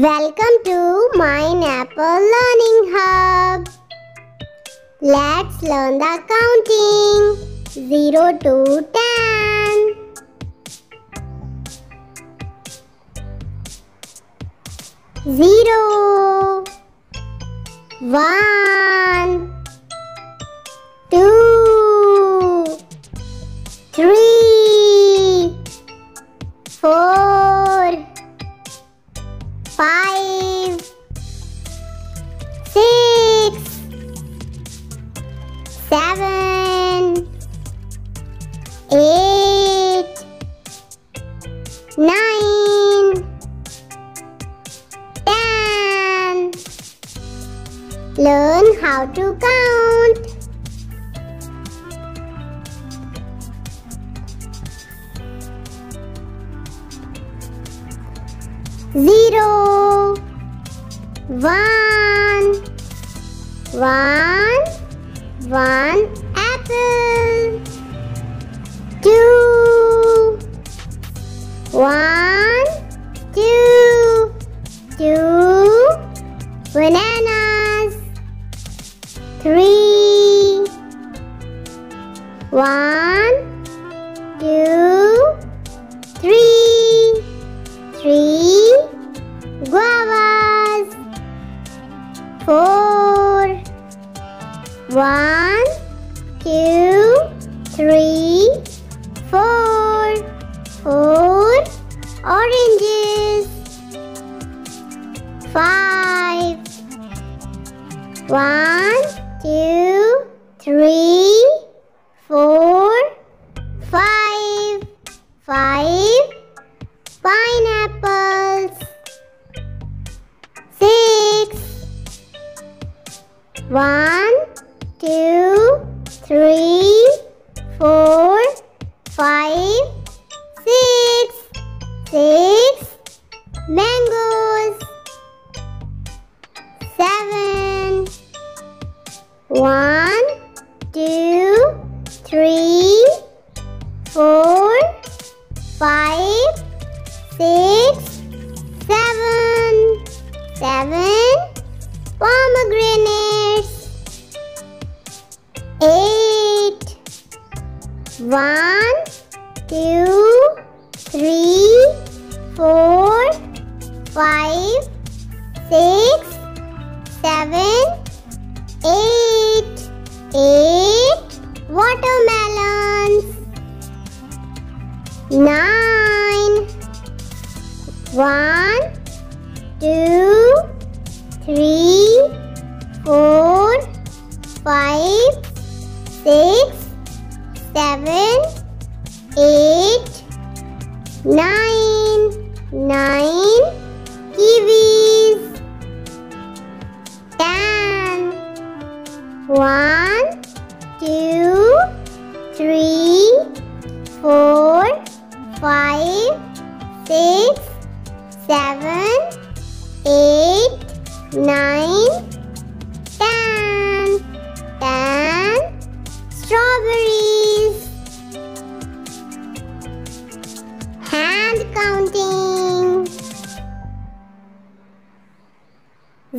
Welcome to My Apple Learning Hub. Let's learn the counting 0 to 10. 0 1 2 3 4 5 6 7 8 9 10. Learn how to count. 0 1 1 1 apple. 2 1 2 2 bananas. 3 1 2 3 3 guavas. 4 1 2 3 4 4 oranges. 5 1 2 3 4 5 5 pineapples. 6 1 2 3 4 5 6 mangoes. 7 1 2 3 4 5 6 7 pomegranates. 8 1 2 3 4 5 6 7 8 8 watermelons. 9 1 2 3 4 5 6 7 8 9 kiwis. 10 1 2 3 4 5 6 7 8 9 10 strawberries. Hand counting 0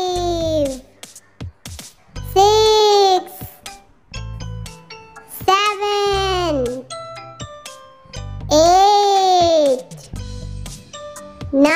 7 8 9 10.